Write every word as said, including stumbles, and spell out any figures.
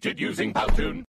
created using Powtoon.